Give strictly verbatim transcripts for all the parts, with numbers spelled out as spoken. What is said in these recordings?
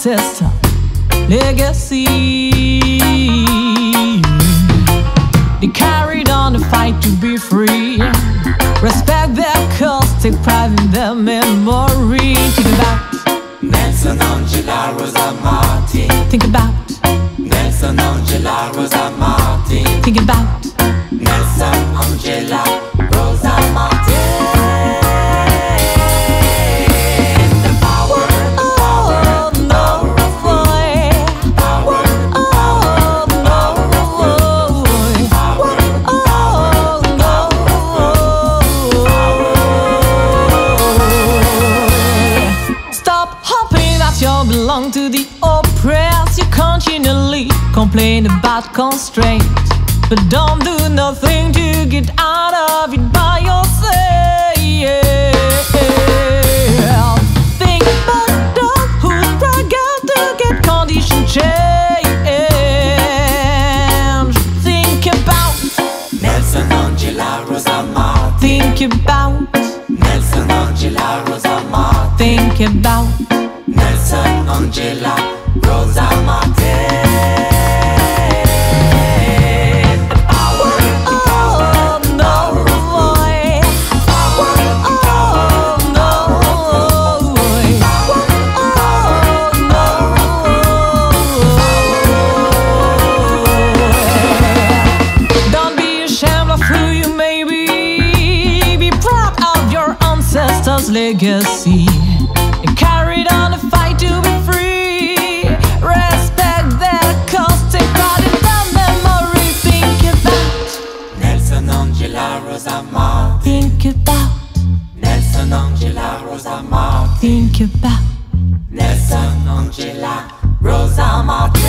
system legacy. They carried on the fight to be free. Respect their cause, take pride in their memory. Think about Nelson Mandela, Rosa Parks. Think about Nelson Mandela, Rosa Parks. Think about Nelson Mandela, Rosa Parks. Belong to the oppressed. You continually complain about constraints, but don't do nothing to get out of it by yourself. Think about those who struggle to get condition change. Think about Nelson Mandela, Rosa Parks. Think about Nelson Mandela, Rosa Parks. Think about Nelson Mandela, Rosa Parks. Legacy, and carried on a fight to be free. Respect their cause, take pride in their memory. Think about Nelson Mandela, Rosa Parks. Think about Nelson Mandela, Rosa Parks. Think about Nelson Mandela, Rosa Parks.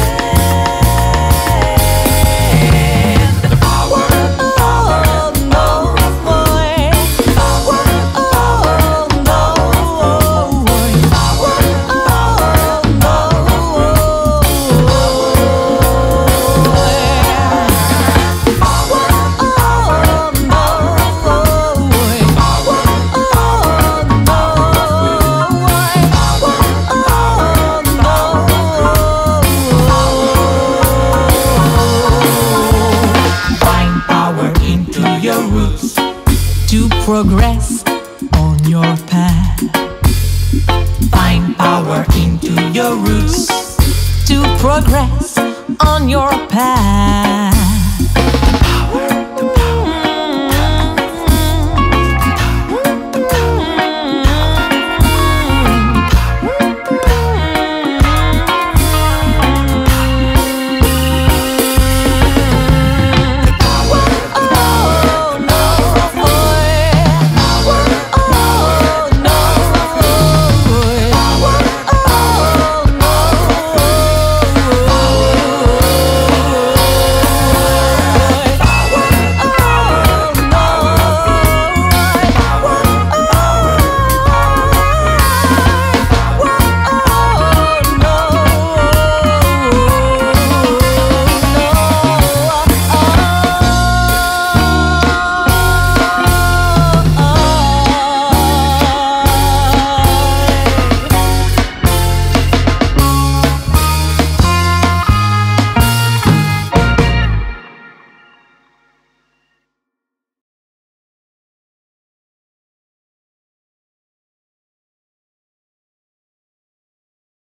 To progress on your path, find power into your roots. To progress on your path.